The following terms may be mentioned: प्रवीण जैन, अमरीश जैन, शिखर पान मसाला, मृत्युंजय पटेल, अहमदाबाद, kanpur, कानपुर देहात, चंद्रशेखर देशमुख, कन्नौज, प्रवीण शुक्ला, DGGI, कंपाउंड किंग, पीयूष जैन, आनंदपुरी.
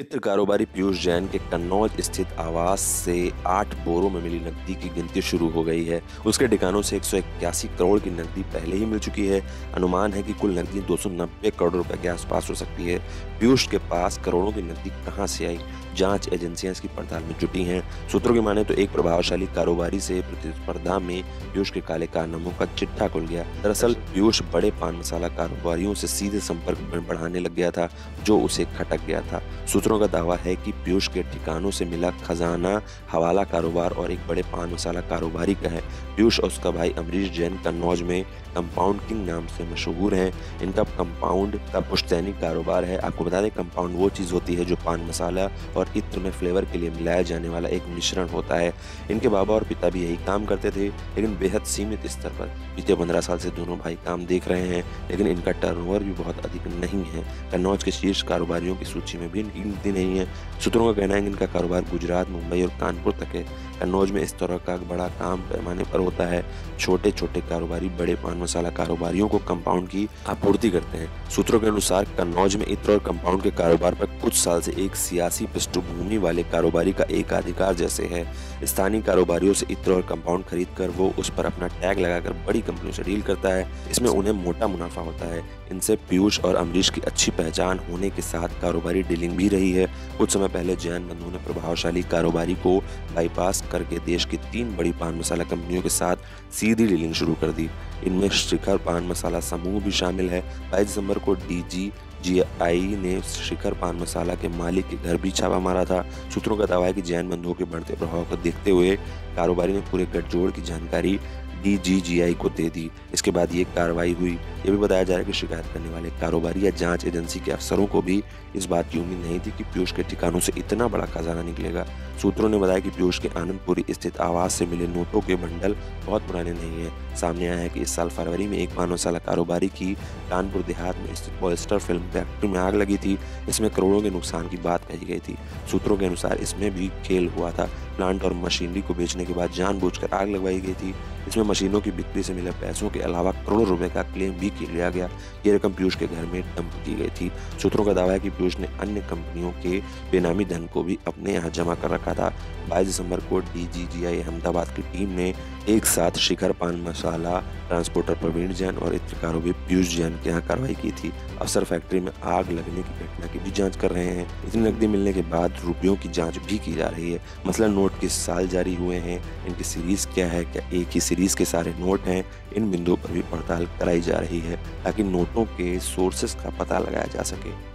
चित्र कारोबारी पीयूष जैन के कन्नौज स्थित आवास से 8 बोरों में मिली नकदी की गिनती शुरू हो गई है। उसके ठिकानों से 181 करोड़ की नकदी पहले ही मिल चुकी है। अनुमान है कि कुल नकदी 290 करोड़ रुपए के आसपास हो सकती है। पीयूष के पास करोड़ों की नकदी कहां से आई? जांच एजेंसियां इसकी पड़ताल में जुटी हैं। सूत्रों की माने तो एक प्रभावशाली कारोबारी से प्रतिस्पर्धा में पीयूष के काले कारनामों का चिट्ठा खुल गया। दरअसल पीयूष बड़े पान मसाला कारोबारियों से सीधे संपर्क बढ़ाने लग गया था, जो उसे खटक गया था। सूत्रों का दावा है कि पीयूष के ठिकानों से मिला खजाना हवाला कारोबार और एक बड़े पान मसाला कारोबारी का है। पीयूष और उसका भाई अमरीश जैन कन्नौज में कंपाउंड किंग नाम से मशहूर हैं। इनका कंपाउंड का पुश्तैनी कारोबार है। आपको बता दें, कंपाउंड वो चीज़ होती है जो पान मसाला और इत्र में फ्लेवर के लिए मिलाया जाने वाला एक मिश्रण होता है। इनके बाबा और पिता भी यही काम करते थे, लेकिन बेहद सीमित स्तर पर। पिछले 15 साल से दोनों भाई काम देख रहे हैं, लेकिन इनका टर्नओवर भी बहुत अधिक नहीं है। कन्नौज के शीर्ष कारोबारियों की सूची में भी इनकी गिनती नहीं है। सूत्रों का कहना है कि इनका कारोबार गुजरात, मुंबई और कानपुर तक है। कन्नौज में इस तरह का बड़ा काम पैमाने पर होता है। छोटे छोटे कारोबारी बड़े पान मसाला कारोबारियों को कंपाउंड की आपूर्ति करते हैं। सूत्रों के अनुसार कन्नौज में इत्र और कंपाउंड के कारोबार पर कुछ साल से एक सियासी पृष्ठभूमि वाले कारोबारी का एक अधिकार जैसे है। स्थानीय कारोबारियों से इत्र और कंपाउंड खरीदकर वो उस पर अपना टैग लगाकर बड़ी कंपनियों से डील करता है। इसमें उन्हें मोटा मुनाफा होता है। इनसे पीयूष और अमरीश की अच्छी पहचान होने के साथ कारोबारी डीलिंग भी रही है। कुछ समय पहले जैन बंधु ने प्रभावशाली कारोबारी को बाईपास करके देश की 3 बड़ी पान मसाला कंपनियों के साथ सीधी डीलिंग शुरू कर दी। इनमें शिखर पान मसाला समूह भी शामिल है। 22 दिसंबर को DGGI ने शिखर पान मसाला के मालिक के घर भी छापा मारा था। सूत्रों का दावा है कि जैन बंधुओं के बढ़ते प्रभाव को देखते हुए कारोबारी ने पूरे गठजोड़ की जानकारी DGGI को दे दी। इसके बाद ये कार्रवाई हुई। ये भी बताया जा रहा है कि शिकायत करने वाले कारोबारी या जांच एजेंसी के अफसरों को भी इस बात की उम्मीद नहीं थी कि पीयूष के ठिकानों से इतना बड़ा खजाना निकलेगा। सूत्रों ने बताया कि पीयूष के आनंदपुरी स्थित आवास से मिले नोटों के बंडल बहुत पुराने नहीं हैं। सामने आया है कि इस साल फरवरी में एक पान मसाला कारोबारी की कानपुर देहात में स्थित पॉलिस्टर फिल्म फैक्ट्री में आग लगी थी। इसमें करोड़ों के नुकसान की बात कही गई थी। सूत्रों के अनुसार इसमें भी खेल हुआ था। प्लांट और मशीनरी को बेचने के बाद जानबूझकर आग लगवाई गई थी। इसमें मशीनों की बिक्री से मिले पैसों के अलावा करोड़ों रुपए का क्लेम भी किया गया। ये रकम पीयूष के घर में डंप की गई थी। सूत्रों का दावा है कि पीयूष ने अन्य कंपनियों के बेनामी धन को भी अपने यहाँ जमा कर रखा था। 22 दिसंबर को DGGI अहमदाबाद की टीम ने एक साथ शिखर पान मसाला ट्रांसपोर्टर प्रवीण जैन और इत्र कारोबारी पीयूष जैन के यहाँ कार्रवाई की थी। अफसर फैक्ट्री में आग लगने की घटना की भी जाँच कर रहे हैं। इतनी नकदी मिलने के बाद रुपयों की जाँच भी की जा रही है। मसलन नोट किस साल जारी हुए हैं, इनकी सीरीज क्या है, क्या एक ही सीरीज के सारे नोट हैं, इन बिंदुओं पर भी पड़ताल कराई जा रही है ताकि नोटों के सोर्सेस का पता लगाया जा सके।